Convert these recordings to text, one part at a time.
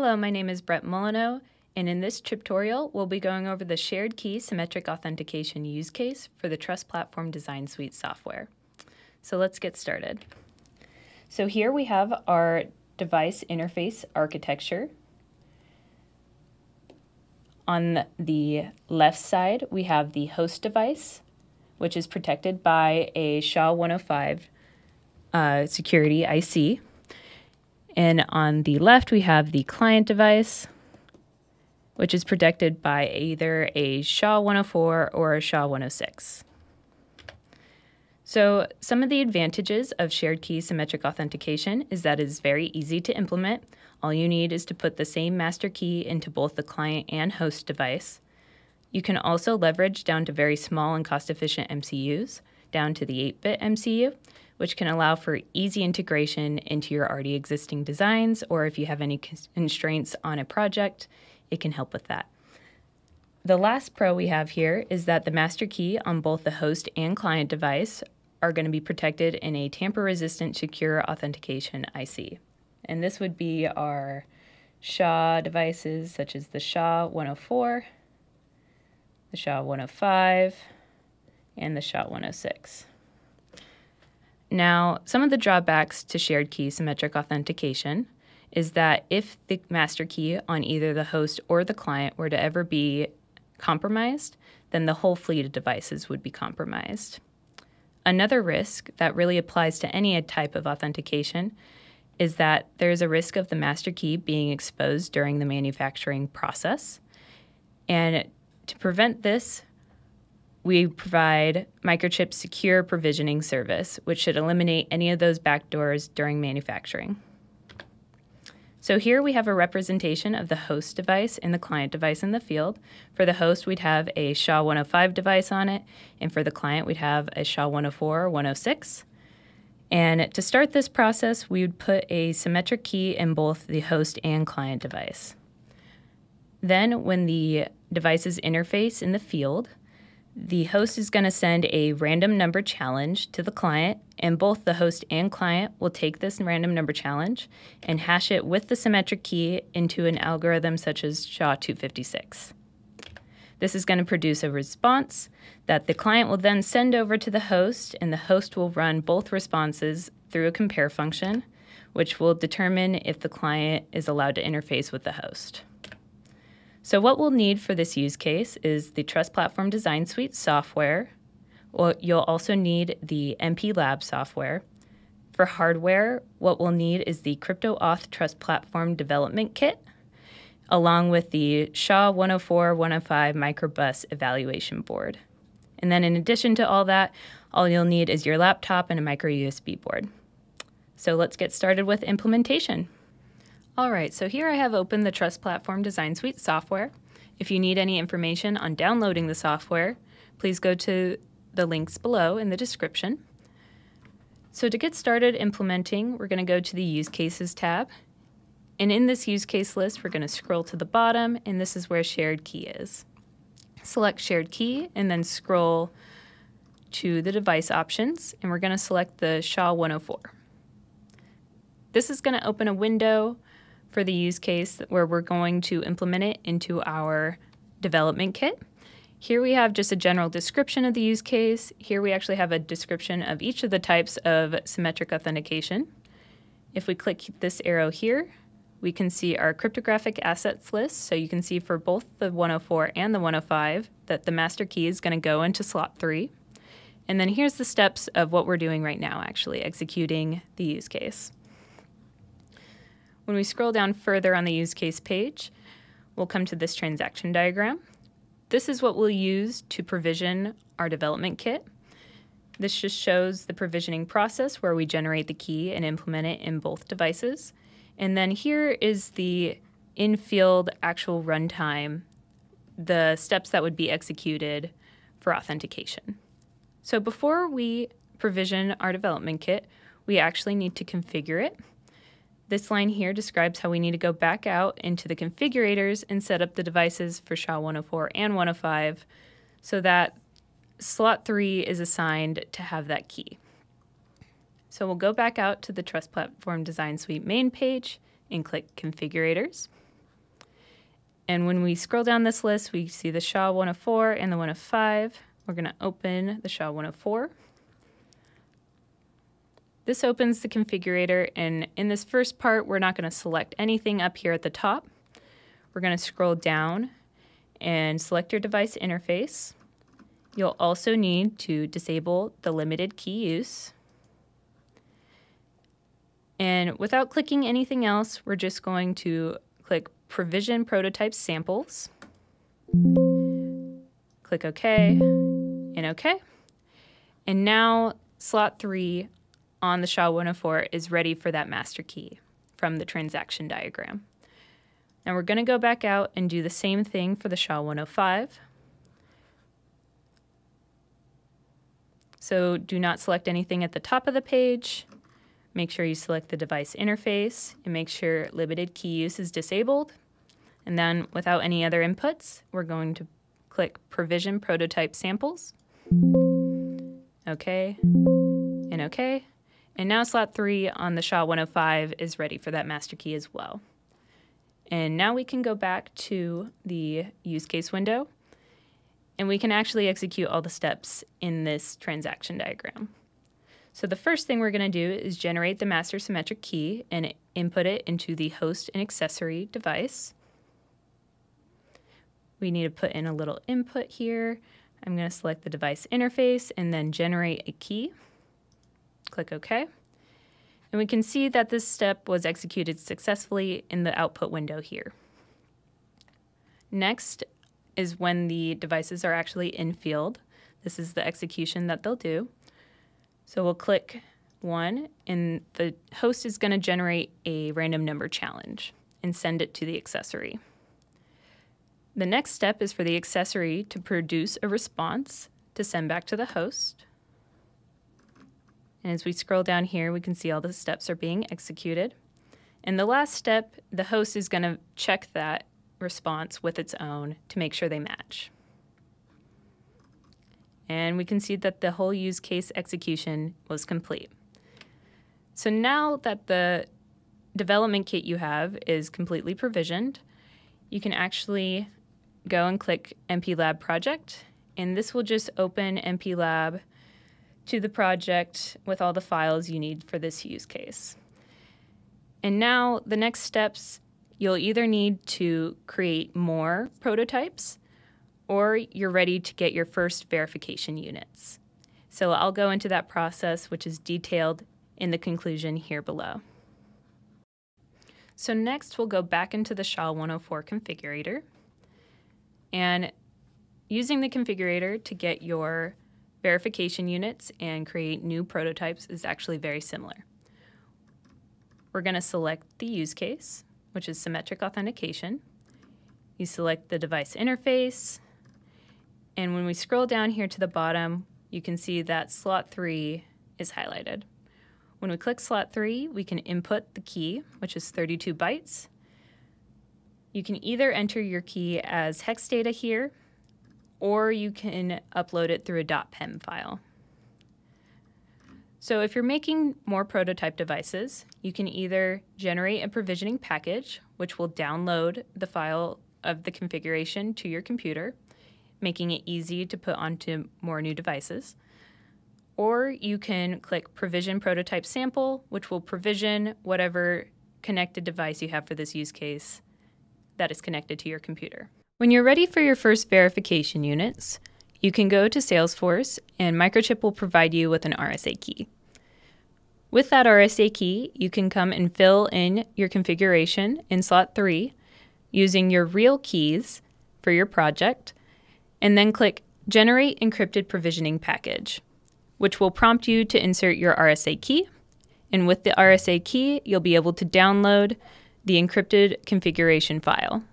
Hello, my name is Brett Molyneux, and in this tutorial, we'll be going over the shared key symmetric authentication use case for the Trust Platform Design Suite software. So let's get started. So here we have our device interface architecture. On the left side, we have the host device, which is protected by a SHA-105 security IC. And on the left, we have the client device, which is protected by either a SHA-104 or a SHA-106. So some of the advantages of shared key symmetric authentication is that it's very easy to implement. All you need is to put the same master key into both the client and host device. You can also leverage down to very small and cost-efficient MCUs, down to the 8-bit MCU, which can allow for easy integration into your already existing designs, or if you have any constraints on a project, it can help with that. The last pro we have here is that the master key on both the host and client device are going to be protected in a tamper-resistant secure authentication IC. And this would be our SHA devices, such as the SHA-104, the SHA-105, and the SHA-106. Now, some of the drawbacks to shared key symmetric authentication is that if the master key on either the host or the client were to ever be compromised, then the whole fleet of devices would be compromised. Another risk that really applies to any type of authentication is that there's a risk of the master key being exposed during the manufacturing process. And to prevent this, we provide Microchip's secure provisioning service, which should eliminate any of those backdoors during manufacturing. So here we have a representation of the host device and the client device in the field. For the host, we'd have a SHA-105 device on it, and for the client, we'd have a SHA-104/106. And to start this process, we would put a symmetric key in both the host and client device. Then when the devices interface in the field, the host is going to send a random number challenge to the client, and both the host and client will take this random number challenge and hash it with the symmetric key into an algorithm such as SHA-256. This is going to produce a response that the client will then send over to the host, and the host will run both responses through a compare function, which will determine if the client is allowed to interface with the host. So what we'll need for this use case is the Trust Platform Design Suite software. You'll also need the MPLAB software. For hardware, what we'll need is the CryptoAuth Trust Platform Development Kit, along with the SHA-104/105 Microbus Evaluation Board. And then in addition to all that, all you'll need is your laptop and a micro USB board. So let's get started with implementation. All right, so here I have opened the Trust Platform Design Suite software. If you need any information on downloading the software, please go to the links below in the description. So to get started implementing, we're going to go to the Use Cases tab. And in this use case list, we're going to scroll to the bottom, and this is where Shared Key is. Select Shared Key, and then scroll to the device options, and we're going to select the SHA-104. This is going to open a window for the use case where we're going to implement it into our development kit. Here we have just a general description of the use case. Here we actually have a description of each of the types of symmetric authentication. If we click this arrow here, we can see our cryptographic assets list. So you can see for both the 104 and the 105 that the master key is going to go into slot 3. And then here's the steps of what we're doing right now, actually executing the use case. When we scroll down further on the use case page, we'll come to this transaction diagram. This is what we'll use to provision our development kit. This just shows the provisioning process where we generate the key and implement it in both devices. And then here is the in-field actual runtime, the steps that would be executed for authentication. So before we provision our development kit, we actually need to configure it. This line here describes how we need to go back out into the configurators and set up the devices for SHA-104 and 105 so that slot 3 is assigned to have that key. So we'll go back out to the Trust Platform Design Suite main page and click Configurators. And when we scroll down this list, we see the SHA-104 and the 105. We're going to open the SHA-104. This opens the configurator, and in this first part, we're not going to select anything up here at the top. We're going to scroll down and select your device interface. You'll also need to disable the limited key use. And without clicking anything else, we're just going to click Provision Prototype Samples. Click OK and OK. And now slot 3 on the SHA-104 is ready for that master key from the transaction diagram. And we're going to go back out and do the same thing for the SHA-105. So do not select anything at the top of the page. Make sure you select the device interface and make sure limited key use is disabled. And then without any other inputs, we're going to click Provision Prototype Samples. OK and OK. And now slot 3 on the SHA-105 is ready for that master key as well. And now we can go back to the use case window, and we can actually execute all the steps in this transaction diagram. So the first thing we're going to do is generate the master symmetric key and input it into the host and accessory device. We need to put in a little input here. I'm going to select the device interface and then generate a key. Click OK. And we can see that this step was executed successfully in the output window here. Next is when the devices are actually in field. This is the execution that they'll do. So we'll click 1, and the host is going to generate a random number challenge and send it to the accessory. The next step is for the accessory to produce a response to send back to the host. And as we scroll down here, we can see all the steps are being executed. And the last step, the host is going to check that response with its own to make sure they match. And we can see that the whole use case execution was complete. So now that the development kit you have is completely provisioned, you can actually go and click MPLAB project. And this will just open MPLAB to the project with all the files you need for this use case. And now the next steps, you'll either need to create more prototypes or you're ready to get your first verification units. So I'll go into that process, which is detailed in the conclusion here below. So next we'll go back into the SHA-104 configurator, and using the configurator to get your verification units and create new prototypes is actually very similar. We're going to select the use case, which is symmetric authentication. You select the device interface, and when we scroll down here to the bottom, you can see that slot 3 is highlighted. When we click slot 3, we can input the key, which is 32 bytes. You can either enter your key as hex data here, or you can upload it through a .pem file. So if you're making more prototype devices, you can either generate a provisioning package, which will download the file of the configuration to your computer, making it easy to put onto more new devices, or you can click Provision Prototype Sample, which will provision whatever connected device you have for this use case that is connected to your computer. When you're ready for your first verification units, you can go to Salesforce and Microchip will provide you with an RSA key. With that RSA key, you can come and fill in your configuration in slot 3 using your real keys for your project, and then click Generate Encrypted Provisioning Package, which will prompt you to insert your RSA key. And with the RSA key, you'll be able to download the encrypted configuration file.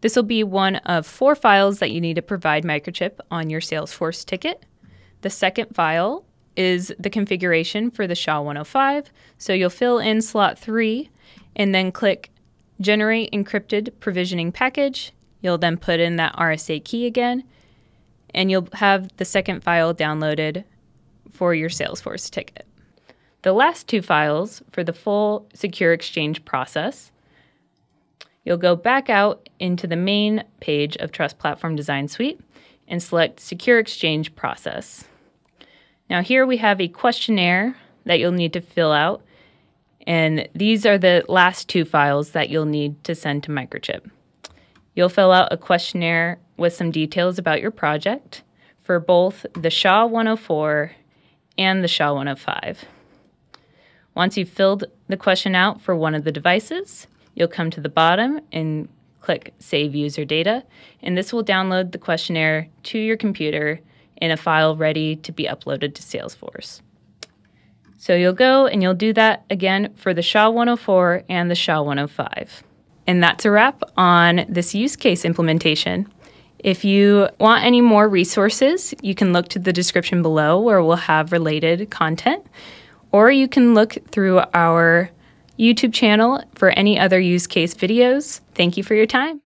This will be one of 4 files that you need to provide Microchip on your Salesforce ticket. The second file is the configuration for the SHA-105, so you'll fill in slot 3 and then click Generate Encrypted Provisioning Package. You'll then put in that RSA key again, and you'll have the second file downloaded for your Salesforce ticket. The last 2 files for the full secure exchange process, you'll go back out into the main page of Trust Platform Design Suite and select Secure Exchange Process. Now here we have a questionnaire that you'll need to fill out, and these are the last two files that you'll need to send to Microchip. You'll fill out a questionnaire with some details about your project for both the SHA-104 and the SHA-105. Once you've filled the question out for one of the devices, you'll come to the bottom and click Save User Data, and this will download the questionnaire to your computer in a file ready to be uploaded to Salesforce. So you'll go and you'll do that again for the SHA-104 and the SHA-105. And that's a wrap on this use case implementation. If you want any more resources, you can look to the description below where we'll have related content, or you can look through our YouTube channel for any other use case videos. Thank you for your time.